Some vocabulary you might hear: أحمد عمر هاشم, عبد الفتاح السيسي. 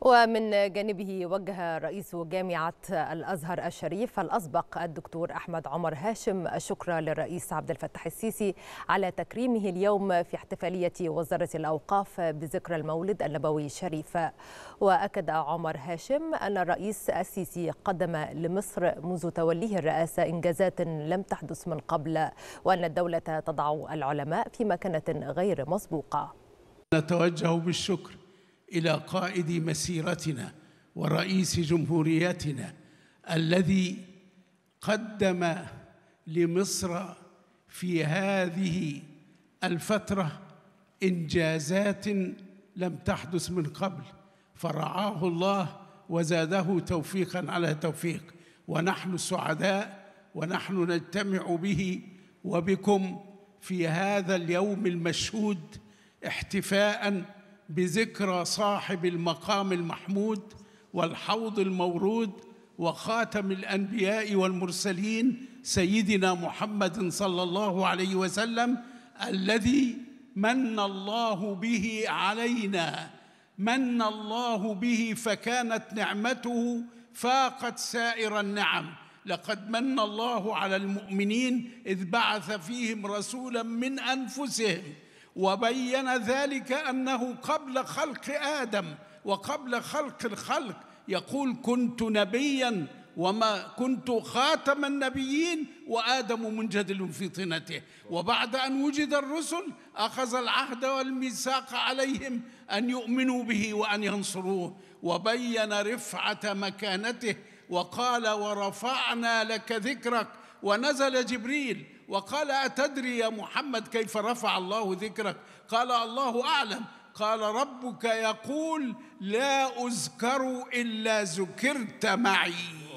ومن جانبه وجه رئيس جامعة الأزهر الشريف الأسبق الدكتور أحمد عمر هاشم الشكر للرئيس عبد الفتاح السيسي على تكريمه اليوم في احتفالية وزارة الأوقاف بذكرى المولد النبوي الشريف. وأكد عمر هاشم أن الرئيس السيسي قدم لمصر منذ توليه الرئاسة إنجازات لم تحدث من قبل، وأن الدولة تضع العلماء في مكانة غير مسبوقة. نتوجه بالشكر إلى قائد مسيرتنا ورئيس جمهوريتنا الذي قدم لمصر في هذه الفترة إنجازات لم تحدث من قبل، فرعاه الله وزاده توفيقا على توفيق، ونحن سعداء ونحن نجتمع به وبكم في هذا اليوم المشهود احتفاءً بذكرى صاحب المقام المحمود والحوض المورود وخاتم الأنبياء والمرسلين سيدنا محمد صلى الله عليه وسلم، الذي من الله به علينا، من الله به فكانت نعمته فاقت سائر النعم. لقد من الله على المؤمنين إذ بعث فيهم رسولا من أنفسهم، وبين ذلك أنه قبل خلق آدم وقبل خلق الخلق يقول: كنت نبيا وما كنت خاتم النبيين وآدم منجدل في طينته. وبعد أن وجد الرسل أخذ العهد والميثاق عليهم أن يؤمنوا به وأن ينصروه، وبين رفعة مكانته وقال: ورفعنا لك ذكرك. ونزل جبريل وقال: أتدري يا محمد كيف رفع الله ذكرك؟ قال: الله أعلم. قال: ربك يقول: لا أذكر إلا ذكرت معي.